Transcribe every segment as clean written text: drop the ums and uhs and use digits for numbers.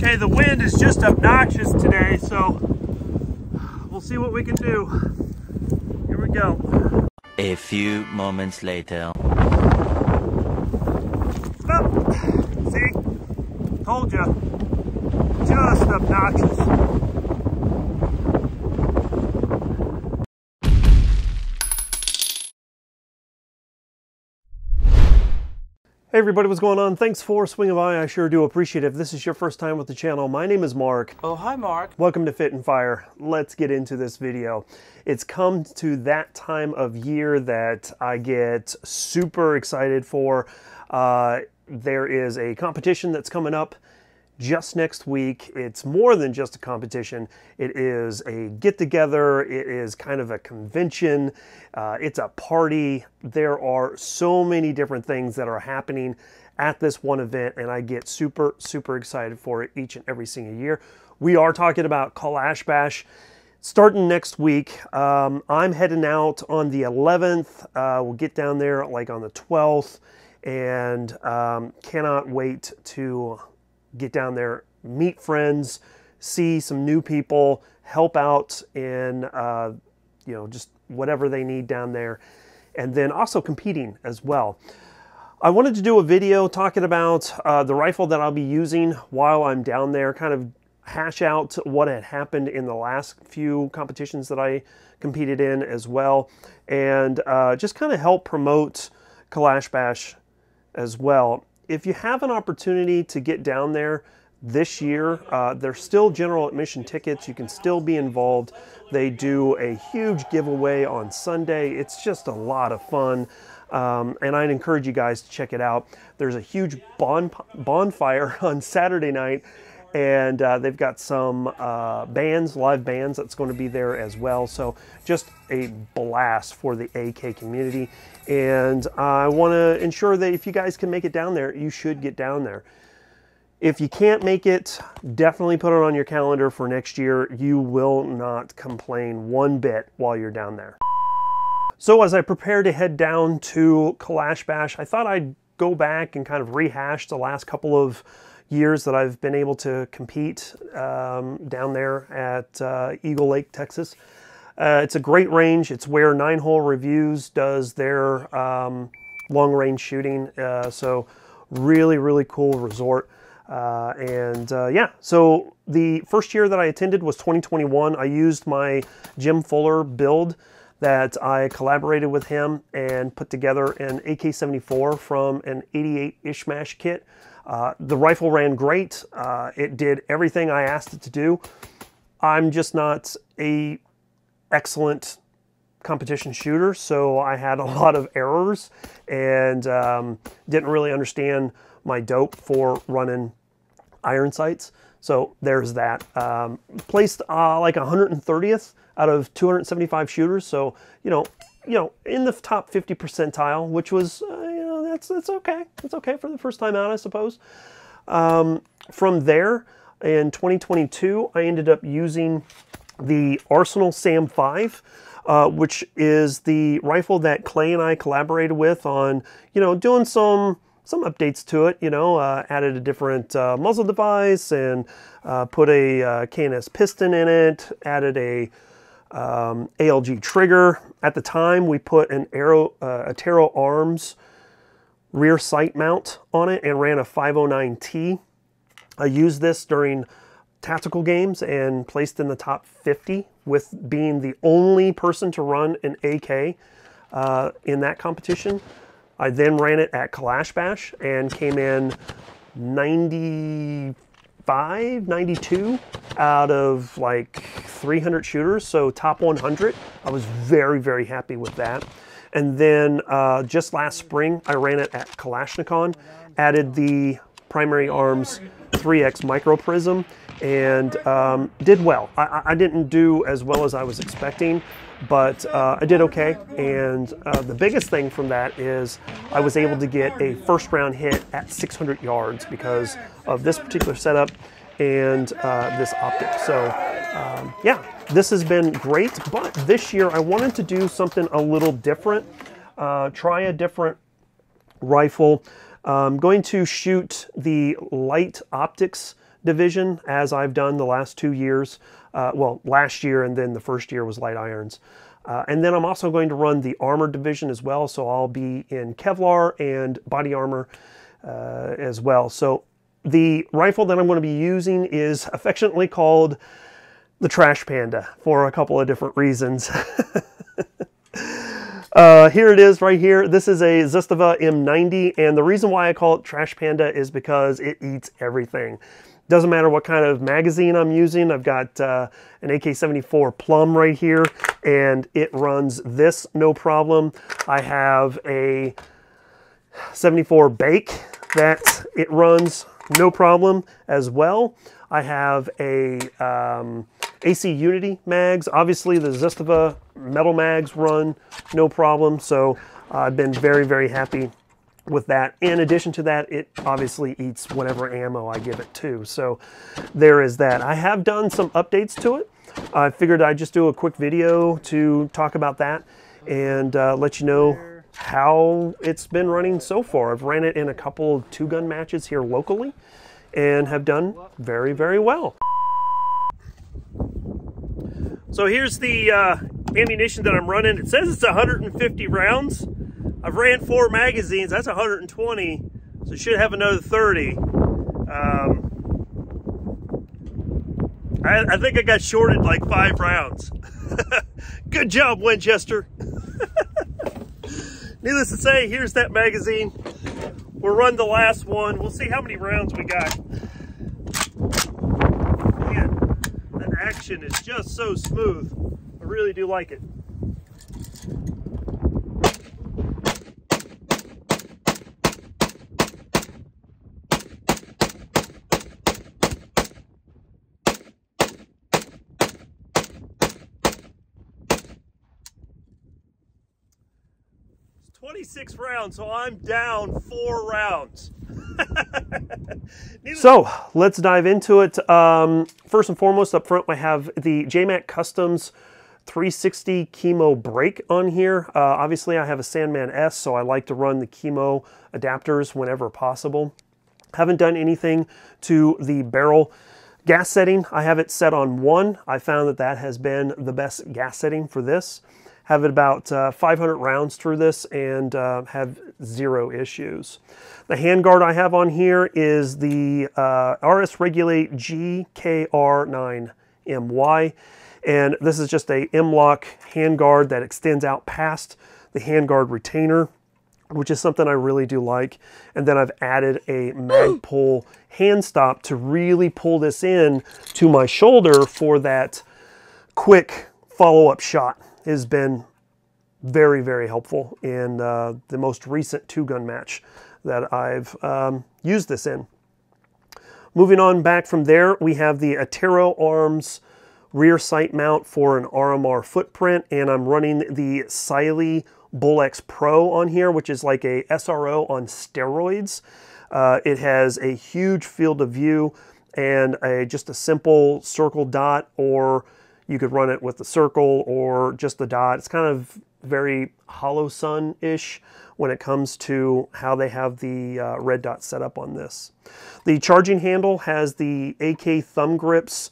Okay, the wind is just obnoxious today, so we'll see what we can do. Here we go. A few moments later. Oh, see? Told ya. Just obnoxious. Hey everybody, what's going on? Thanks for swinging by. I sure do appreciate it. If this is your first time with the channel, my name is Mark. Oh, hi Mark. Welcome to Fit and Fire. Let's get into this video. It's come to that time of year that I get super excited for. There is a competition that's coming up just next week. It's more than just a competition. It is a get-together. It is kind of a convention. It's a party. There are so many different things that are happening at this one event, and I get super, super excited for it each and every single year. We are talking about Kalash Bash starting next week. I'm heading out on the 11th. We'll get down there like on the 12th, and cannot wait to get down there, meet friends, see some new people, help out in, you know, just whatever they need down there. And then also competing as well. I wanted to do a video talking about the rifle that I'll be using while I'm down there, kind of hash out what had happened in the last few competitions that I competed in as well. And just kind of help promote Kalash Bash as well. If you have an opportunity to get down there this year, there's still general admission tickets. You can still be involved. They do a huge giveaway on Sunday. It's just a lot of fun. And I'd encourage you guys to check it out. There's a huge bonfire on Saturday night, and they've got some bands, live bands that's going to be there as well. So just a blast for the AK community. And I want to ensure that if you guys can make it down there, you should get down there. If you can't make it, definitely put it on your calendar for next year. You will not complain one bit while you're down there. So as I prepare to head down to Kalash Bash, I thought I'd go back and kind of rehash the last couple of years that I've been able to compete down there at Eagle Lake, Texas. It's a great range. It's where Nine Hole Reviews does their long range shooting. So really, really cool resort. Yeah, so the first year that I attended was 2021. I used my Jim Fuller build that I collaborated with him and put together an AK-74 from an 88 Ishmash kit. The rifle ran great. It did everything I asked it to do. I'm just not an excellent competition shooter, so I had a lot of errors and didn't really understand my dope for running iron sights. So there's that. Placed like 130th out of 275 shooters, so you know, in the top 50 percentile, which was that's okay. That's okay for the first time out, I suppose. From there, in 2022, I ended up using the Arsenal Sam 5, which is the rifle that Clay and I collaborated with on, doing some updates to it, added a different muzzle device and put a KNS piston in it, added a ALG trigger. At the time, we put an Attero Arms rear sight mount on it and ran a 509T. I used this during tactical games and placed in the top 50 with being the only person to run an AK in that competition. I then ran it at Kalash Bash and came in 95, 92 out of like 300 shooters, so top 100. I was very, very happy with that. And then just last spring, I ran it at Kalashnikon, added the Primary Arms 3X Micro Prism, and did well. I didn't do as well as I was expecting, but I did okay. And the biggest thing from that is I was able to get a first round hit at 600 yards because of this particular setup and this optic. So yeah, this has been great, but this year I wanted to do something a little different, try a different rifle. I'm going to shoot the light optics division, as I've done the last 2 years. Well, last year, and then the first year was light irons. And then I'm also going to run the armored division as well, so I'll be in Kevlar and body armor as well. So the rifle that I'm going to be using is affectionately called the Trash Panda for a couple of different reasons. Here it is right here. This is a Zastava M90, and the reason why I call it Trash Panda is because it eats everything. Doesn't matter what kind of magazine I'm using. I've got an AK-74 Plum right here, and it runs this no problem. I have a 74 Bake that it runs no problem as well. I have a AC Unity mags. Obviously the Zastava metal mags run no problem, so I've been very, very happy with that. In addition to that, it obviously eats whatever ammo I give it to, so there is that. I have done some updates to it. I figured I'd just do a quick video to talk about that and let you know how it's been running so far. I've ran it in a couple of two-gun matches here locally and have done very, very well. So here's the ammunition that I'm running. It says it's 150 rounds. I've ran 4 magazines. That's 120, so it should have another 30. I think I got shorted like 5 rounds. Good job, Winchester. Needless to say, here's that magazine. We'll run the last one. We'll see how many rounds we got. Man, that action is just so smooth. I really do like it. It's 26 rounds, so I'm down 4 rounds. So let's dive into it. First and foremost, up front, I have the JMAC Customs 360 Chemo Brake on here. Obviously, I have a Sandman S, so I like to run the Chemo adapters whenever possible. Haven't done anything to the barrel gas setting. I have it set on 1. I found that that has been the best gas setting for this. Have it about 500 rounds through this and have 0 issues. The handguard I have on here is the RS Regulate GKR9MY, and this is just a M-lock handguard that extends out past the handguard retainer, which is something I really do like. And then I've added a Magpul hand stop to really pull this in to my shoulder for that quick follow-up shot. Has been very, very helpful in the most recent two-gun match that I've used this in. Moving on back from there, we have the Attero Arms rear sight mount for an RMR footprint, and I'm running the Silex Pro on here, which is like a SRO on steroids. It has a huge field of view and just a simple circle dot, or you could run it with the circle or just the dot. It's kind of very Hollow Sun-ish when it comes to how they have the red dot set up on this. The charging handle has the AK thumb grips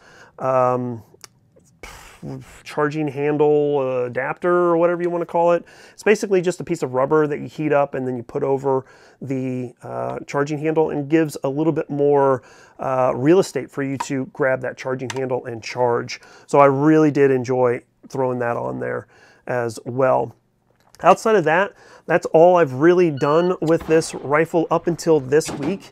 charging handle adapter, or whatever you want to call it. It's basically just a piece of rubber that you heat up and then you put over the charging handle, and gives a little bit more real estate for you to grab that charging handle and charge. So I really did enjoy throwing that on there as well. Outside of that, that's all I've really done with this rifle up until this week,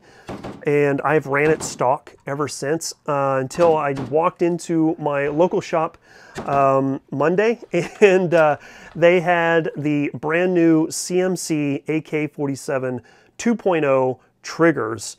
and I've ran it stock ever since until I walked into my local shop Monday, and they had the brand new CMC AK-47 2.0 triggers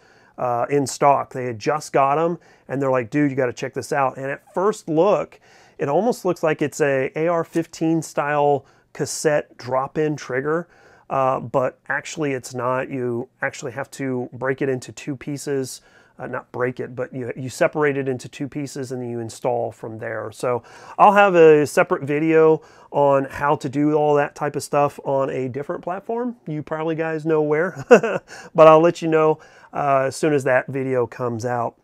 in stock. They had just got them, and they're like, dude, you got to check this out. And at first look, it almost looks like it's a AR-15 style cassette drop-in trigger, but actually it's not. You actually have to break it into 2 pieces. Not break it, but you separate it into 2 pieces and then you install from there. So I'll have a separate video on how to do all that type of stuff on a different platform. You probably guys know where, but I'll let you know as soon as that video comes out.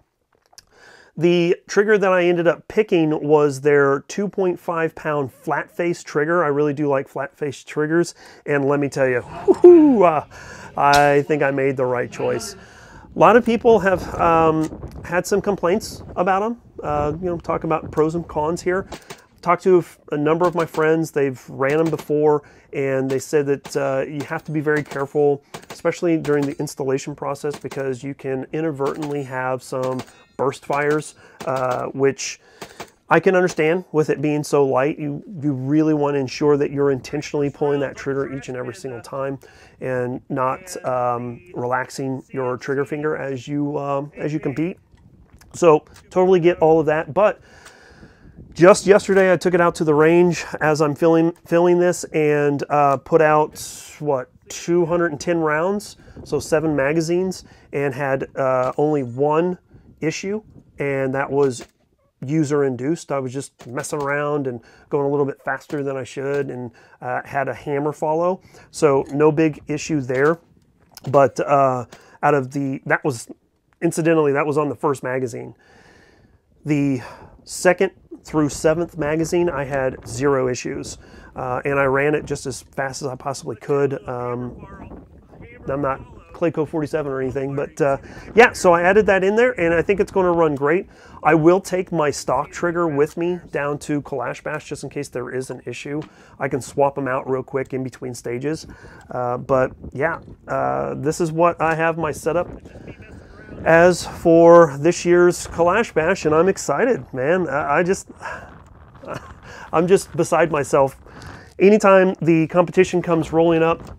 The trigger that I ended up picking was their 2.5 pound flat face trigger. I really do like flat face triggers, and let me tell you, I think I made the right choice. A lot of people have had some complaints about them. You know, talk about pros and cons here. Talked to a number of my friends. They've ran them before, and they said that you have to be very careful, especially during the installation process, because you can inadvertently have some burst fires, which I can understand with it being so light. You really want to ensure that you're intentionally pulling that trigger each and every single time, and not relaxing your trigger finger as you compete. So totally get all of that, but just yesterday I took it out to the range as I'm filming this, and put out, what, 210 rounds, so 7 magazines, and had only one issue, and that was user-induced. I was just messing around and going a little bit faster than I should, and had a hammer follow, so no big issue there. But out of the, that was, incidentally, that was on the first magazine. The second through 7th magazine, I had 0 issues, and I ran it just as fast as I possibly could. I'm not Clayco47 or anything, but yeah, so I added that in there, and I think it's going to run great. I will take my stock trigger with me down to Kalash Bash just in case there is an issue. I can swap them out real quick in between stages, but yeah, this is what I have my setup as for this year's Kalash Bash, and I'm excited, man. I'm just beside myself. Anytime the competition comes rolling up,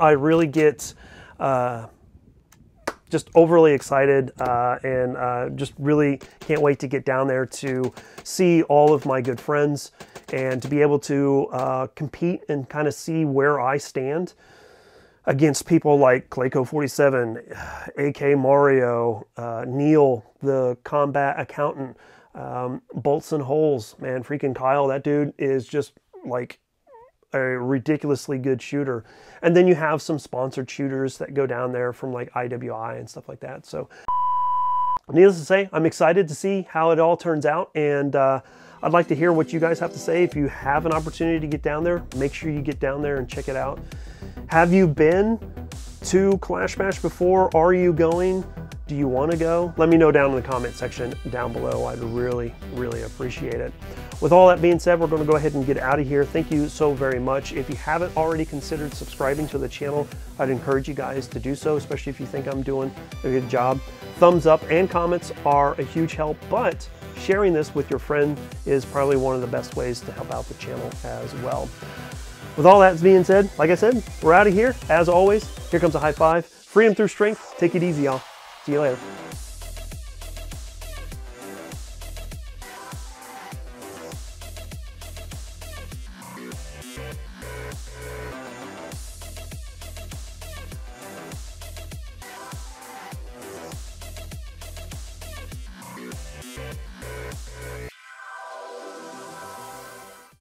I really get just overly excited, and just really can't wait to get down there to see all of my good friends and to be able to compete and kind of see where I stand against people like Clayco47, AK Mario, Neil, the combat accountant, Bolts and Holes, man, freaking Kyle. That dude is just like a ridiculously good shooter. And then you have some sponsored shooters that go down there from like IWI and stuff like that. So needless to say, I'm excited to see how it all turns out, and I'd like to hear what you guys have to say. If you have an opportunity to get down there, make sure you get down there and check it out. Have you been to Kalash Bash before? Are you going? Do you want to go? Let me know down in the comment section down below. I'd really, really appreciate it. With all that being said, we're going to go ahead and get out of here. Thank you so very much. If you haven't already considered subscribing to the channel, I'd encourage you guys to do so, especially if you think I'm doing a good job. Thumbs up and comments are a huge help, but sharing this with your friend is probably one of the best ways to help out the channel as well. With all that being said, like I said, we're out of here. As always, here comes a high five. Freedom through strength. Take it easy, y'all. See you later.